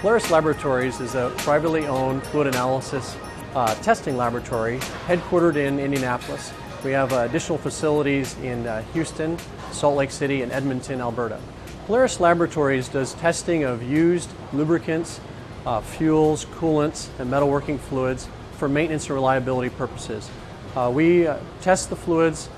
Polaris Laboratories is a privately owned fluid analysis testing laboratory headquartered in Indianapolis. We have additional facilities in Houston, Salt Lake City, and Edmonton, Alberta. Polaris Laboratories does testing of used lubricants, fuels, coolants, and metalworking fluids for maintenance and reliability purposes. We test the fluids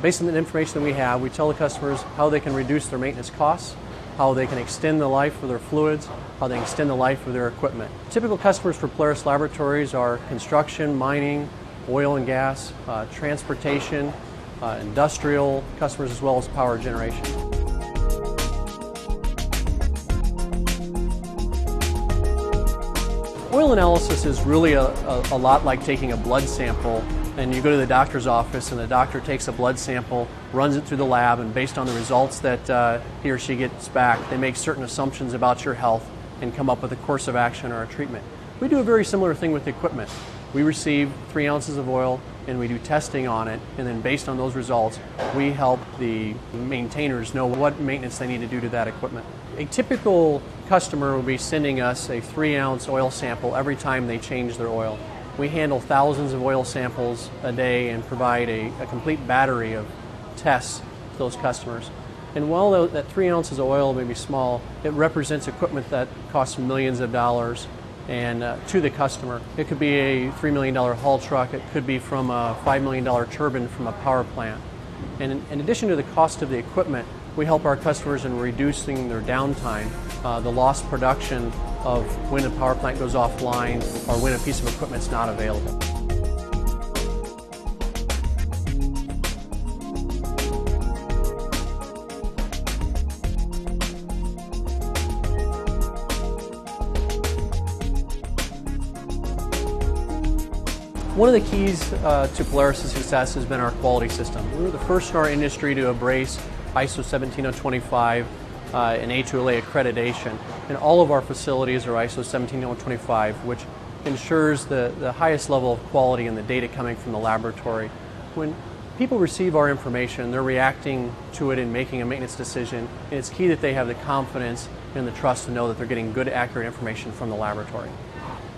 based on the information that we have. We tell the customers how they can reduce their maintenance costs, how they can extend the life of their fluids, how they extend the life of their equipment. Typical customers for Polaris Laboratories are construction, mining, oil and gas, transportation, industrial customers, as well as power generation. Oil analysis is really a lot like taking a blood sample, and you go to the doctor's office and the doctor takes a blood sample, runs it through the lab, and based on the results that he or she gets back, they make certain assumptions about your health and come up with a course of action or a treatment. We do a very similar thing with equipment. We receive 3 ounces of oil and we do testing on it, and then based on those results, we help the maintainers know what maintenance they need to do to that equipment. A typical customer will be sending us a 3-ounce oil sample every time they change their oil. We handle thousands of oil samples a day and provide a complete battery of tests to those customers. And while that 3 ounces of oil may be small, it represents equipment that costs millions of dollars and to the customer. It could be a $3 million haul truck, it could be from a $5 million turbine from a power plant. And in addition to the cost of the equipment, we help our customers in reducing their downtime, the lost production of when a power plant goes offline or when a piece of equipment's not available. One of the keys to Polaris' success has been our quality system. We were the first in our industry to embrace ISO 17025 and A2LA accreditation, and all of our facilities are ISO 17025, which ensures the highest level of quality in the data coming from the laboratory. When people receive our information, they're reacting to it and making a maintenance decision, and it's key that they have the confidence and the trust to know that they're getting good, accurate information from the laboratory.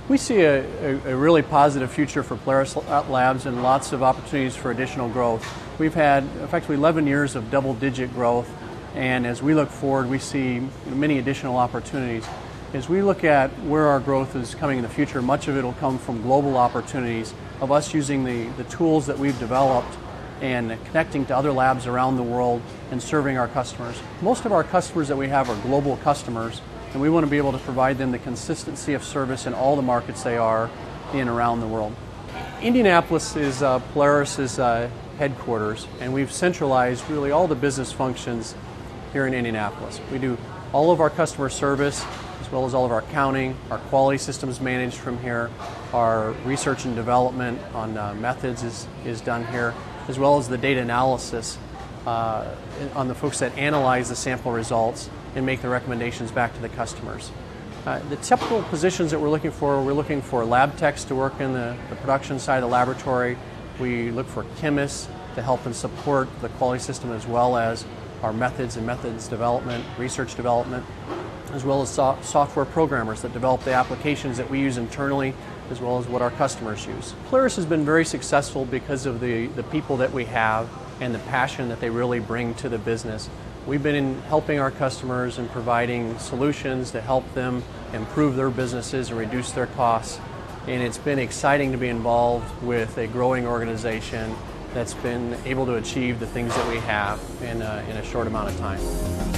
We see a really positive future for Polaris Labs and lots of opportunities for additional growth. We've had effectively 11 years of double-digit growth, and as we look forward, we see many additional opportunities. As we look at where our growth is coming in the future, much of it will come from global opportunities of us using the tools that we've developed and connecting to other labs around the world and serving our customers. Most of our customers that we have are global customers, and we want to be able to provide them the consistency of service in all the markets they are in around the world. Indianapolis is Polaris' headquarters, and we've centralized really all the business functions here in Indianapolis. We do all of our customer service, as well as all of our accounting, our quality systems managed from here, our research and development on methods is done here, as well as the data analysis on the folks that analyze the sample results and make the recommendations back to the customers. The typical positions that we're looking for lab techs to work in the production side of the laboratory. We look for chemists to help and support the quality system, as well as our methods and methods development, research development, as well as software programmers that develop the applications that we use internally, as well as what our customers use. Polaris has been very successful because of the people that we have and the passion that they really bring to the business. We've been helping our customers and providing solutions to help them improve their businesses and reduce their costs. And it's been exciting to be involved with a growing organization that's been able to achieve the things that we have in a short amount of time.